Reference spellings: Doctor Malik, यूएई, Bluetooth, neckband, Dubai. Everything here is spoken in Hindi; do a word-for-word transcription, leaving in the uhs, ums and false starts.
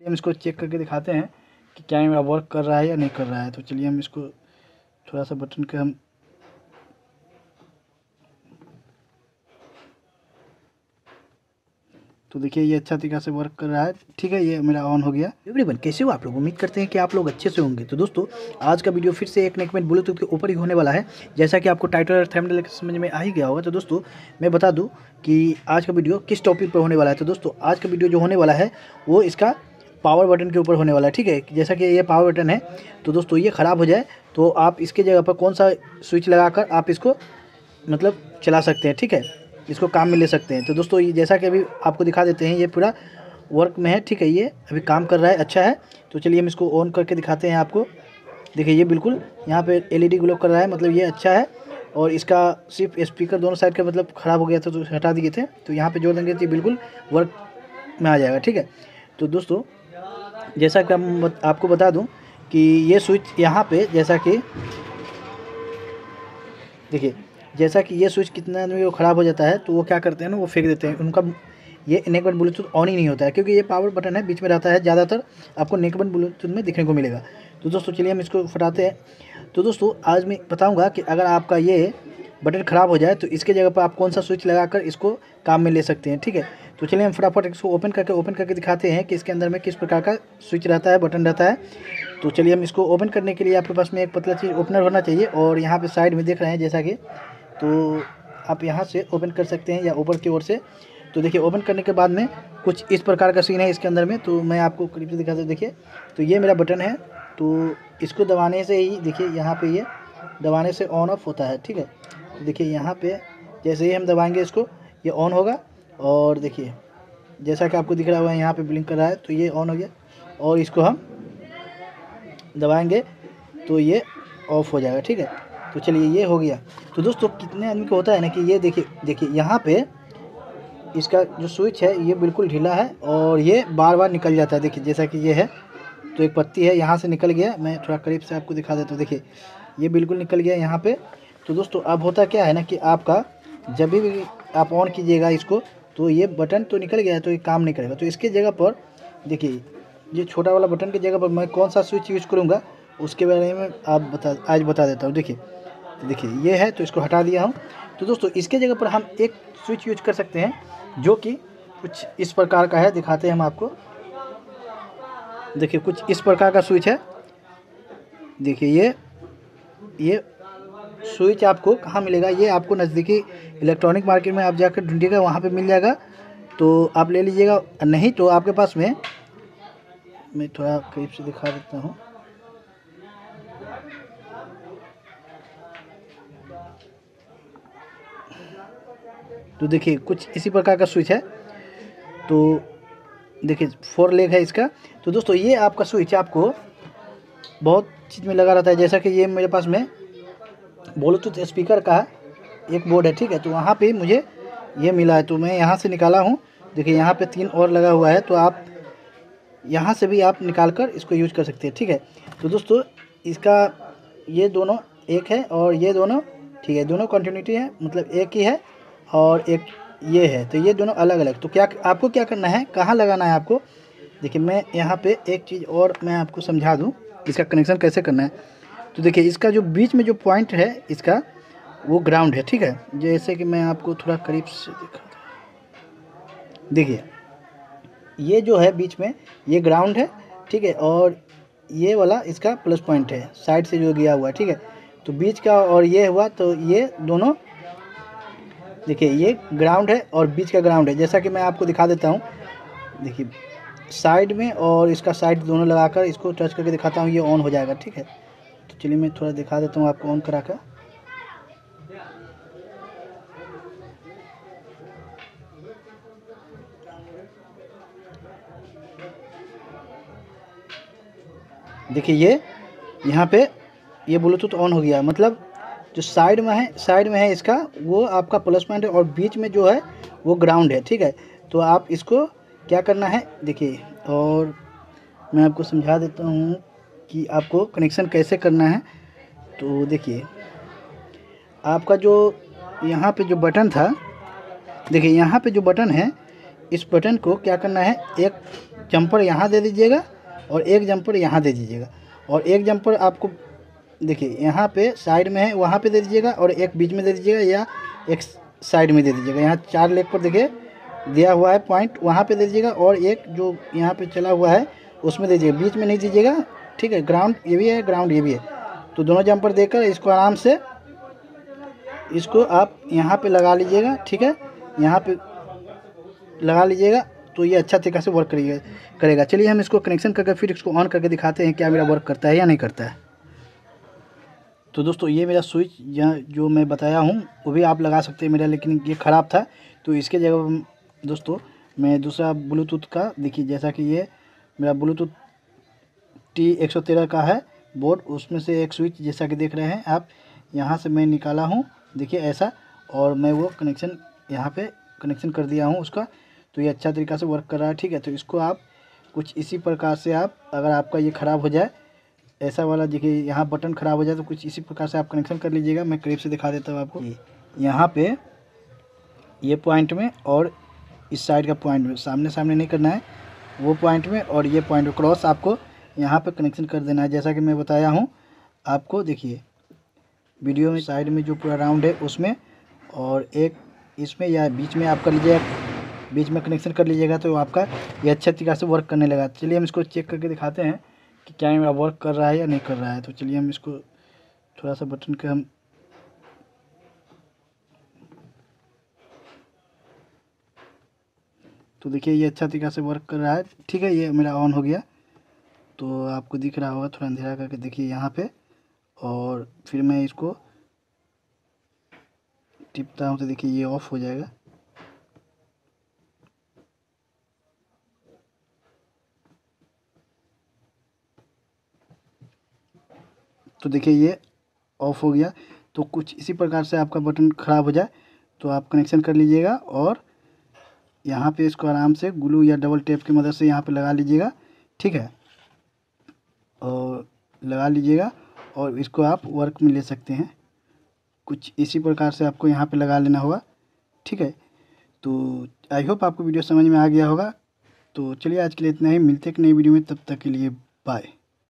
चलिए हम इसको चेक करके दिखाते हैं कि क्या मेरा वर्क कर रहा है या नहीं कर रहा है। तो चलिए हम इसको थोड़ा सा बटन के हम तो देखिए ये अच्छा तरीका से वर्क कर रहा है। ठीक है, ये मेरा ऑन हो गया। एवरीवन कैसे हो आप लोग, उम्मीद करते हैं कि आप लोग अच्छे से होंगे। तो दोस्तों आज का वीडियो फिर से एक नेकमेंट ब्लूटूथ के ऊपर ही होने वाला है, जैसा कि आपको टाइटल और थंबनेल समझ में आ ही गया होगा। तो दोस्तों मैं बता दूं कि आज का वीडियो किस टॉपिक पर होने वाला है। तो दोस्तों आज का वीडियो जो होने वाला है वो इसका पावर बटन के ऊपर होने वाला है। ठीक है, जैसा कि ये पावर बटन है तो दोस्तों ये ख़राब हो जाए तो आप इसके जगह पर कौन सा स्विच लगाकर आप इसको मतलब चला सकते हैं, ठीक है, इसको काम में ले सकते हैं। तो दोस्तों ये जैसा कि अभी आपको दिखा देते हैं, ये पूरा वर्क में है। ठीक है, ये अभी काम कर रहा है, अच्छा है। तो चलिए हम इसको ऑन करके दिखाते हैं आपको। देखिए ये बिल्कुल यहाँ पे एलईडी ग्लो कर रहा है, मतलब ये अच्छा है। और इसका सिर्फ स्पीकर दोनों साइड का मतलब ख़राब हो गया था तो हटा दिए थे, तो यहाँ पर जोड़ देंगे तो बिल्कुल वर्क में आ जाएगा। ठीक है, तो दोस्तों जैसा कि हम आपको बता दूँ कि ये स्विच यहाँ पर जैसा कि देखिए जैसा कि ये स्विच कितना आदमी को ख़राब हो जाता है तो वो क्या करते हैं ना, वो फेंक देते हैं। उनका ये नेकबैंड ब्लूटूथ ऑन ही नहीं होता है क्योंकि ये पावर बटन है, बीच में रहता है, ज़्यादातर आपको नेकबैंड ब्लूटूथ में दिखने को मिलेगा। तो दोस्तों चलिए हम इसको फटाते हैं। तो दोस्तों आज मैं बताऊँगा कि अगर आपका ये बटन ख़राब हो जाए तो इसके जगह पर आप कौन सा स्विच लगाकर इसको काम में ले सकते हैं। ठीक है, तो चलिए हम फटाफट इसको ओपन करके ओपन करके दिखाते हैं कि इसके अंदर में किस प्रकार का स्विच रहता है, बटन रहता है। तो चलिए हम इसको ओपन करने के लिए आपके पास में एक पतला चीज़ ओपनर होना चाहिए। और यहाँ पर साइड में देख रहे हैं जैसा कि, तो आप यहाँ से ओपन कर सकते हैं या ऊपर की ओर से। तो देखिए ओपन करने के बाद में कुछ इस प्रकार का सीन है इसके अंदर में। तो मैं आपको करीब से दिखाता हूँ। देखिए तो ये मेरा बटन है, तो इसको दबाने से ही देखिए यहाँ पे ये दबाने से ऑन ऑफ होता है। ठीक है, तो देखिए यहाँ पे जैसे ही हम दबाएंगे इसको ये ऑन होगा। और देखिए जैसा कि आपको दिख रहा हुआ है यहाँ पर ब्लिंक कर रहा है, तो ये ऑन हो गया। और इसको हम दबाएँगे तो ये ऑफ हो जाएगा। ठीक है, तो चलिए ये हो गया। तो दोस्तों कितने आदमी को होता है ना कि ये देखिए देखिए यहाँ पे इसका जो स्विच है ये बिल्कुल ढीला है और ये बार बार निकल जाता है। देखिए जैसा कि ये है, तो एक पत्ती है यहाँ से निकल गया। मैं थोड़ा करीब से आपको दिखा देता हूँ। देखिए ये बिल्कुल निकल गया यहाँ पे। तो दोस्तों अब होता क्या है ना कि आपका जब भी आप ऑन कीजिएगा इसको तो ये बटन तो निकल गया है, तो ये काम नहीं करेगा। तो इसके जगह पर देखिए ये छोटा वाला बटन की जगह पर मैं कौन सा स्विच यूज़ करूँगा उसके बारे में आप बता आज बता देता हूँ। देखिए देखिए ये है, तो इसको हटा दिया हूँ। तो दोस्तों इसके जगह पर हम एक स्विच यूज कर सकते हैं जो कि कुछ इस प्रकार का है, दिखाते हैं हम आपको। देखिए कुछ इस प्रकार का स्विच है। देखिए ये ये स्विच आपको कहाँ मिलेगा, ये आपको नज़दीकी इलेक्ट्रॉनिक मार्केट में आप जाकर ढूंढिएगा, वहाँ पे मिल जाएगा, तो आप ले लीजिएगा। नहीं तो आपके पास में, मैं थोड़ा करीब से दिखा देता हूँ। तो देखिए कुछ इसी प्रकार का स्विच है। तो देखिए फोर लेग है इसका। तो दोस्तों ये आपका स्विच आपको बहुत चीज़ में लगा रहता है, जैसा कि ये मेरे पास में ब्लूटूथ स्पीकर का एक बोर्ड है। ठीक है, तो वहाँ पे मुझे ये मिला है, तो मैं यहाँ से निकाला हूँ। देखिए यहाँ पे तीन और लगा हुआ है, तो आप यहाँ से भी आप निकाल कर इसको यूज कर सकते हैं। ठीक है, तो दोस्तों इसका ये दोनों एक है और ये दोनों, ठीक है, दोनों कंटिन्यूटी है, मतलब एक ही है और एक ये है, तो ये दोनों अलग अलग। तो क्या आपको क्या करना है, कहाँ लगाना है आपको, देखिए मैं यहाँ पे एक चीज़ और मैं आपको समझा दूँ इसका कनेक्शन कैसे करना है। तो देखिए इसका जो बीच में जो पॉइंट है इसका वो ग्राउंड है। ठीक है, जैसे कि मैं आपको थोड़ा करीब से दिखा, देखिए ये जो है बीच में ये ग्राउंड है। ठीक है, और ये वाला इसका प्लस पॉइंट है, साइड से जो गया हुआ है। ठीक है, तो बीच का और ये हुआ, तो ये दोनों देखिए ये ग्राउंड है और बीच का ग्राउंड है, जैसा कि मैं आपको दिखा देता हूँ। देखिए साइड में और इसका साइड दोनों लगाकर इसको टच करके दिखाता हूँ, ये ऑन हो जाएगा। ठीक है, तो चलिए मैं थोड़ा दिखा देता हूँ आपको ऑन करा कर। देखिए ये यहाँ पे ये ब्लूटूथ ऑन हो गया, मतलब जो साइड में है साइड में है इसका वो आपका प्लस पॉइंट है और बीच में जो है वो ग्राउंड है। ठीक है, तो आप इसको क्या करना है देखिए, और मैं आपको समझा देता हूँ कि आपको कनेक्शन कैसे करना है। तो देखिए आपका जो यहाँ पे जो बटन था, देखिए यहाँ पे जो बटन है इस बटन को क्या करना है, एक जंपर यहाँ दे दीजिएगा और एक जंपर यहाँ दे दीजिएगा, और एक जंपर आपको देखिए यहाँ पे साइड में है वहाँ पे दे दीजिएगा, और एक बीच में दे दीजिएगा या एक साइड में दे दीजिएगा। यहाँ चार लेग पर देखिए दिया हुआ है पॉइंट, वहाँ पे दे दीजिएगा, और एक जो यहाँ पे चला हुआ है उसमें दे दीजिएगा, बीच में नहीं दीजिएगा। ठीक है, ग्राउंड ये भी है, ग्राउंड ये भी है। तो दोनों जंपर देकर इसको आराम से इसको आप यहाँ पे लगा लीजिएगा। ठीक है, यहाँ पे लगा लीजिएगा तो ये अच्छा तरीके से वर्क करिए करेगा। चलिए हम इसको कनेक्शन करके फिर इसको ऑन करके दिखाते हैं क्या मेरा वर्क करता है या नहीं करता है। तो दोस्तों ये मेरा स्विच जो मैं बताया हूँ वो भी आप लगा सकते हैं मेरा, लेकिन ये ख़राब था तो इसके जगह दोस्तों मैं दूसरा ब्लूटूथ का, देखिए जैसा कि ये मेरा ब्लूटूथ टी एक सौ तेरह का है बोर्ड, उसमें से एक स्विच जैसा कि देख रहे हैं आप यहाँ से मैं निकाला हूँ, देखिए ऐसा, और मैं वो कनेक्शन यहाँ पे कनेक्शन कर दिया हूँ उसका। तो ये अच्छा तरीक़ा से वर्क कर रहा है। ठीक है, तो इसको आप कुछ इसी प्रकार से आप, अगर आपका ये ख़राब हो जाए ऐसा वाला, देखिए यहाँ बटन ख़राब हो जाए तो कुछ इसी प्रकार से आप कनेक्शन कर लीजिएगा। मैं करीब से दिखा देता हूँ आपको, यहाँ पे ये पॉइंट में और इस साइड का पॉइंट में, सामने सामने नहीं करना है, वो पॉइंट में और ये पॉइंट में क्रॉस आपको यहाँ पे कनेक्शन कर देना है जैसा कि मैं बताया हूँ आपको। देखिए वीडियो में साइड में जो पूरा राउंड है उसमें, और एक इसमें या बीच में आप कर लीजिएगा, बीच में कनेक्शन कर लीजिएगा तो आपका ये अच्छे तरीके से वर्क करने लगा। चलिए हम इसको चेक करके दिखाते हैं कि क्या मेरा वर्क कर रहा है या नहीं कर रहा है। तो चलिए हम इसको थोड़ा सा बटन के हम तो देखिए ये अच्छा तरीका से वर्क कर रहा है। ठीक है, ये मेरा ऑन हो गया तो आपको दिख रहा होगा, थोड़ा अंधेरा करके देखिए यहाँ पे, और फिर मैं इसको टिपता हूँ तो देखिए ये ऑफ हो जाएगा। तो देखिए ये ऑफ हो गया। तो कुछ इसी प्रकार से आपका बटन ख़राब हो जाए तो आप कनेक्शन कर लीजिएगा, और यहाँ पे इसको आराम से ग्लू या डबल टेप की मदद से यहाँ पे लगा लीजिएगा। ठीक है, और लगा लीजिएगा और इसको आप वर्क में ले सकते हैं। कुछ इसी प्रकार से आपको यहाँ पे लगा लेना होगा। ठीक है, तो आई होप आपको वीडियो समझ में आ गया होगा। तो चलिए आज के लिए इतना ही, मिलते हैं एक नई वीडियो में, तब तक के लिए बाय।